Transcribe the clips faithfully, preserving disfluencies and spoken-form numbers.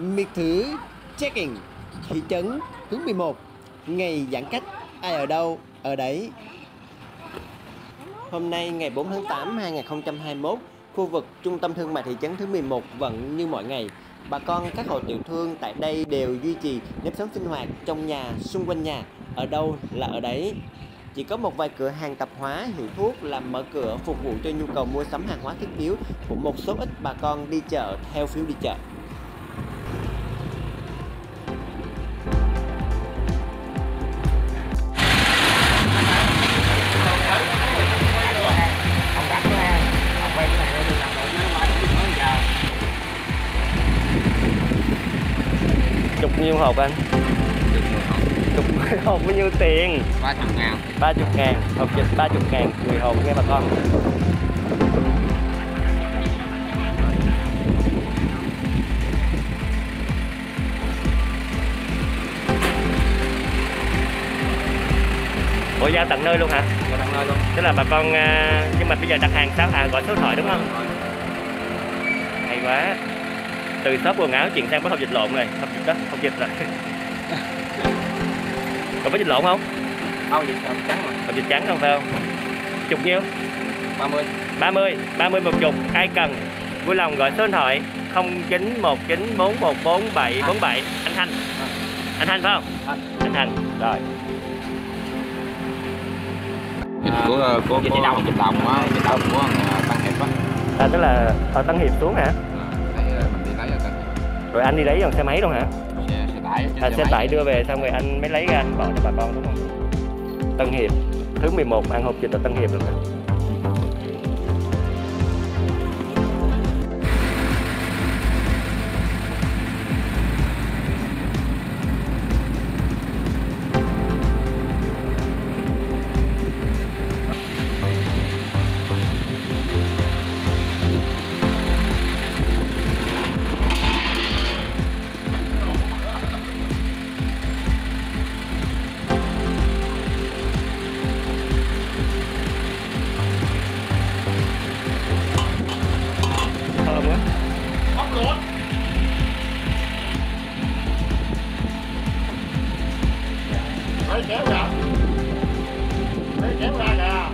MIÇT THӸ Checking, thị trấn Hướng mười một. Ngày giãn cách, ai ở đâu, ở đấy. Hôm nay ngày bốn tháng tám hai nghìn không trăm hai mươi mốt, khu vực trung tâm thương mại thị trấn Thứ mười một vẫn như mọi ngày. Bà con các hộ tiểu thương tại đây đều duy trì nếp sống sinh hoạt trong nhà, xung quanh nhà, ở đâu là ở đấy. Chỉ có một vài cửa hàng tạp hóa, hiệu thuốc làm mở cửa phục vụ cho nhu cầu mua sắm hàng hóa thiết yếu của một số ít bà con đi chợ theo phiếu đi chợ. Chục nhiêu hộp anh? Chục mười hộp bao nhiêu tiền? ba mươi ngàn. ba mươi ngàn, hộp dịch ba mươi ngàn, mười hộp nghe bà con. Ủa giao tận nơi luôn hả? Giao tận nơi luôn. Tức là bà con, nhưng mà bây giờ đặt hàng sao? À, gọi số điện thoại đúng không? Hay quá. Từ shop quần áo chuyển sang với hộp dịch lộn này, hộp dịch đó, hộp dịch rồi. Còn có dịch lộn không? Không, dịch hộp trắng mà. Hộp dịch trắng không phải không? Chục nhiêu? ba mươi. ba mươi, ba mươi một chục. Ai cần vui lòng gọi số điện thoại không chín một chín bốn một bốn bảy bốn bảy. Anh Thanh. Anh Thanh phải không? Anh Thanh. Rồi. Dịch của của chị Đồng, chị Đồng á, chị Đồng của Tân Hiệp á. À tức là ở Tân Hiệp xuống hả? Rồi anh đi lấy bằng xe máy luôn hả? Xe, xe tải. À, xe tải đưa về xong rồi anh mới lấy ra anh bỏ cho bà con đúng không? Tân Hiệp, Thứ mười một, ăn hộp dịch ở Tân Hiệp luôn hả? Kéo ra, đấy kéo ra nè.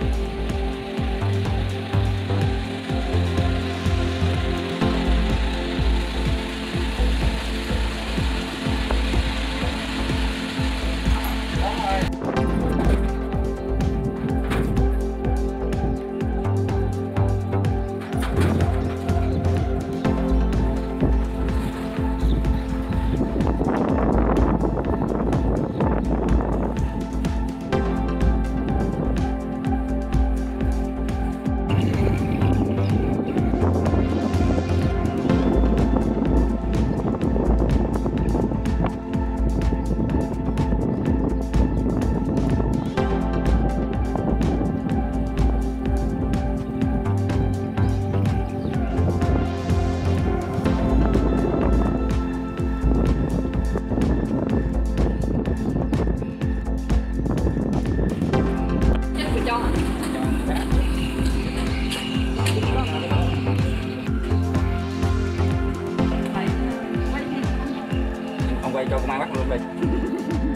Quay cho công an bắt luôn đi.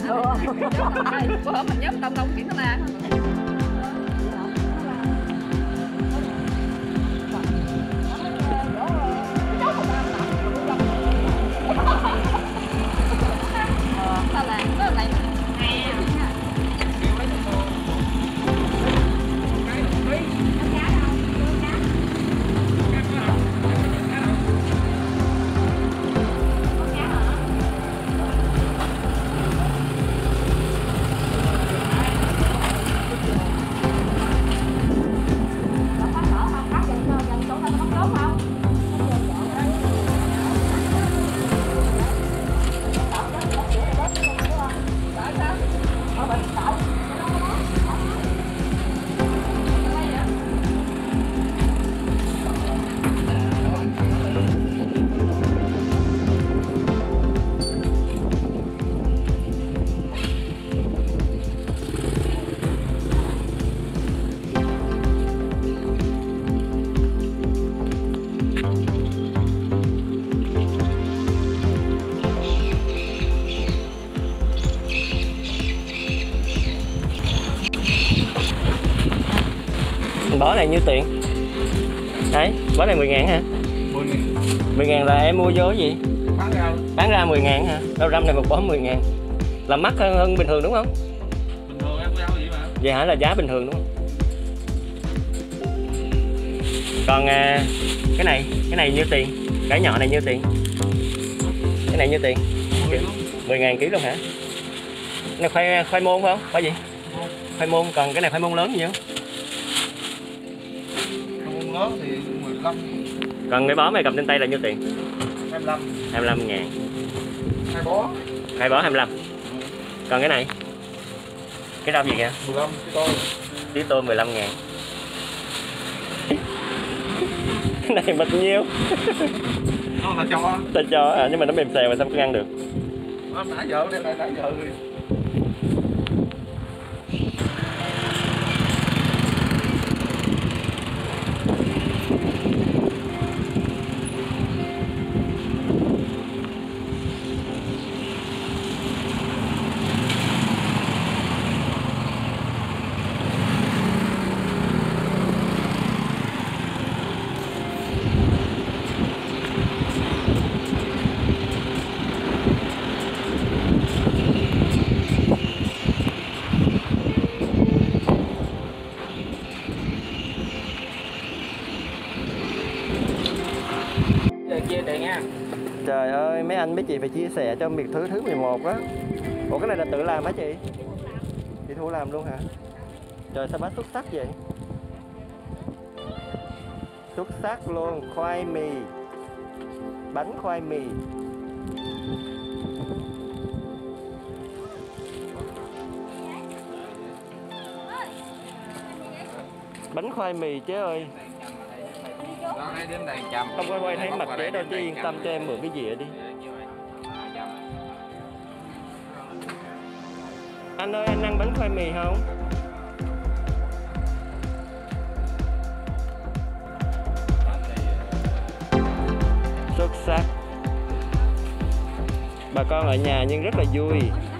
Ờ. Bữa mình nhớ đông đông kiểm công an. Bỏ này nhiêu tiền? Đấy, bỏ này mười ngàn hả? mười ngàn là em mua vô cái gì? Bán ra. Bán ra mười ngàn hả? Đâu răm này một bỏ mười ngàn. Là mắc hơn, hơn bình thường đúng không? Bình thường em mua vậy mà. Vậy hả, là giá bình thường đúng không? Còn à, cái này, cái này nhiêu tiền? Cái nhỏ này nhiêu tiền? Cái này nhiêu tiền? mười ngàn ký luôn hả? Cái này khoai, khoai môn phải không? Khoai gì? Khoai môn, còn cái này khoai môn lớn gì không? Khoai môn lớn thì mười lăm. Còn cái bó mày cầm trên tay là nhiêu tiền? hai mươi lăm. hai mươi lăm ngàn. Hai bó. Hai bó hai mươi lăm. Ừ. Còn cái này? Cái rau gì kìa? mười lăm, tí tô. Tí tô mười lăm ngàn. Cái này bịch nhiêu? Nó là cho. Ta cho à, nhưng mà nó mềm xèo mà sao không ăn được. Nó nãy giờ đem lại nãy giờ rồi. Trời ơi, mấy anh mấy chị phải chia sẻ cho MIລໍThứ thứ mười một đó. Ủa cái này là tự làm hả chị? Chị Thu làm luôn hả? Trời sao bán xuất sắc vậy? Xuất sắc luôn, khoai mì. Bánh khoai mì. Bánh khoai mì chứ ơi. Không quay quay thấy mặt dễ đâu chứ yên tâm cho em mượn cái dĩa đi. Anh ơi, anh ăn bánh khoai mì không? Xuất sắc. Bà con ở nhà nhưng rất là vui.